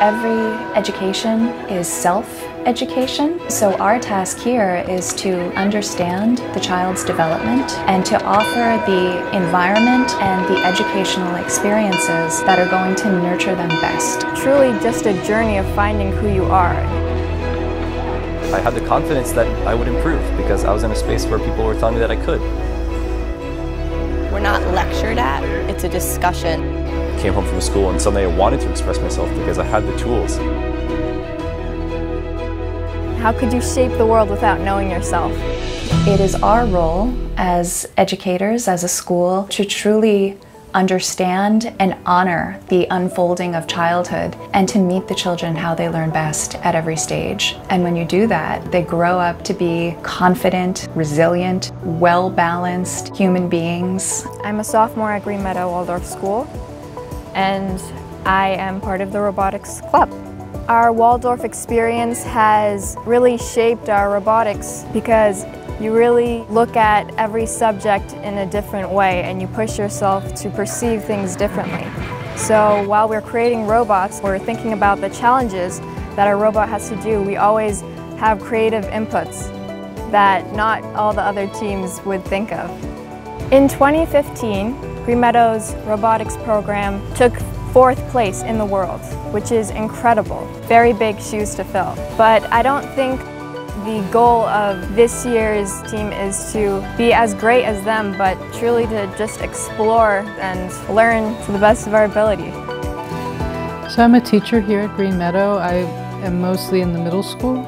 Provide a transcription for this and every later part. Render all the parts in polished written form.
Every education is self-education, so our task here is to understand the child's development and to offer the environment and the educational experiences that are going to nurture them best. Truly just a journey of finding who you are. I had the confidence that I would improve because I was in a space where people were telling me that I could. We're not lectured at, it's a discussion. I came home from school and suddenly I wanted to express myself because I had the tools. How could you shape the world without knowing yourself? It is our role as educators, as a school, to truly understand and honor the unfolding of childhood and to meet the children how they learn best at every stage. And when you do that, they grow up to be confident, resilient, well-balanced human beings. I'm a sophomore at Green Meadow Waldorf School, and I am part of the robotics club. Our Waldorf experience has really shaped our robotics because you really look at every subject in a different way and you push yourself to perceive things differently. So while we're creating robots, we're thinking about the challenges that a robot has to do. We always have creative inputs that not all the other teams would think of. In 2015, Green Meadow's robotics program took 4th place in the world, which is incredible. Very big shoes to fill. But I don't think the goal of this year's team is to be as great as them, but truly to just explore and learn to the best of our ability. So I'm a teacher here at Green Meadow. I am mostly in the middle school.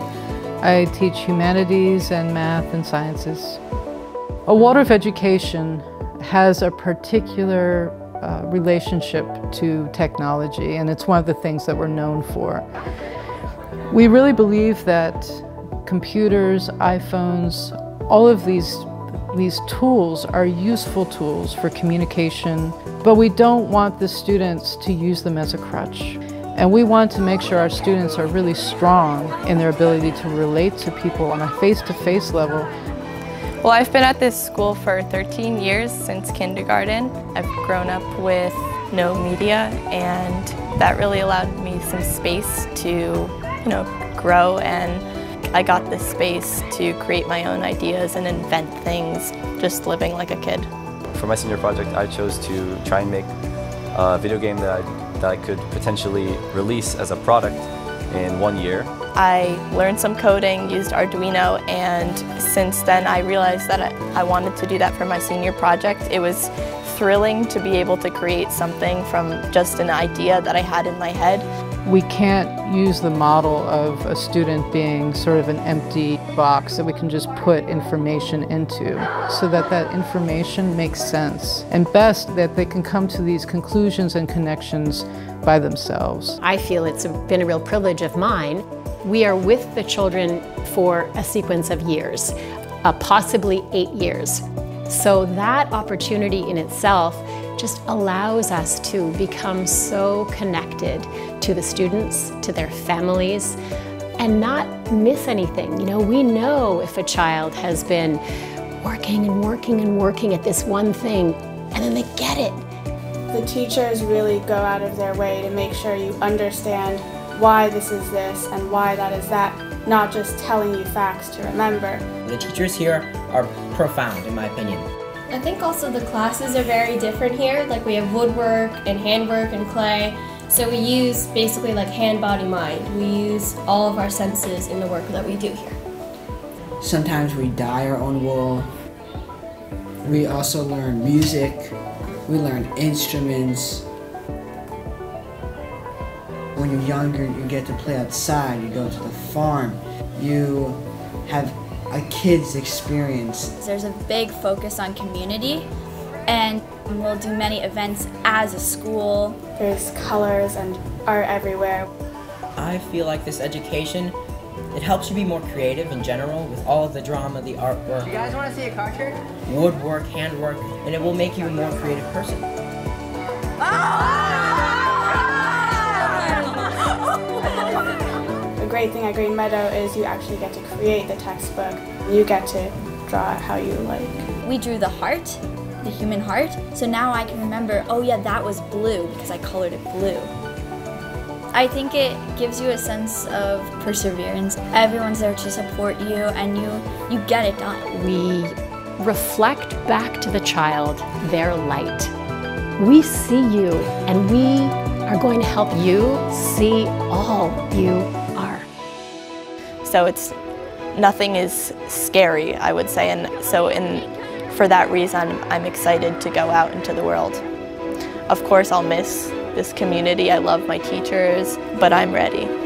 I teach humanities and math and sciences. A Waldorf education has a particular relationship to technology, and it's one of the things that we're known for. We really believe that computers, iPhones, all of these tools are useful tools for communication, but we don't want the students to use them as a crutch. And we want to make sure our students are really strong in their ability to relate to people on a face-to-face level. Well, I've been at this school for 13 years, since kindergarten. I've grown up with no media, and that really allowed me some space to, grow, and I got this space to create my own ideas and invent things, just living like a kid. For my senior project, I chose to try and make a video game that I could potentially release as a product in 1 year. I learned some coding, used Arduino, and since then I realized that I wanted to do that for my senior project. It was thrilling to be able to create something from just an idea that I had in my head. We can't use the model of a student being sort of an empty box that we can just put information into, so that that information makes sense, and best that they can come to these conclusions and connections by themselves. I feel it's been a real privilege of mine. We are with the children for a sequence of years, possibly 8 years. So that opportunity in itself just allows us to become so connected to the students, to their families, and not miss anything. You know, we know if a child has been working and working and working at this one thing, and then they get it. The teachers really go out of their way to make sure you understand why this is this and why that is that, not just telling you facts to remember. The teachers here are profound, in my opinion. I think also the classes are very different here. Like, we have woodwork and handwork and clay. So we use basically like hand, body, mind. We use all of our senses in the work that we do here. Sometimes we dye our own wool. We also learn music. We learn instruments. When you're younger, you get to play outside, you go to the farm, you have a kid's experience. There's a big focus on community, and we'll do many events as a school. There's colors and art everywhere. I feel like this education, it helps you be more creative in general with all of the drama, the artwork. You guys want to see a concert? Woodwork, handwork, and it will make you a more creative person. Oh! The great thing at Green Meadow is you actually get to create the textbook. You get to draw how you like. We drew the heart, the human heart, so now I can remember, oh yeah, that was blue because I colored it blue. I think it gives you a sense of perseverance. Everyone's there to support you and you get it done. We reflect back to the child their light. We see you and we are going to help you see all you are. So nothing is scary, I would say, and so for that reason, I'm excited to go out into the world. Of course, I'll miss this community. I love my teachers, but I'm ready.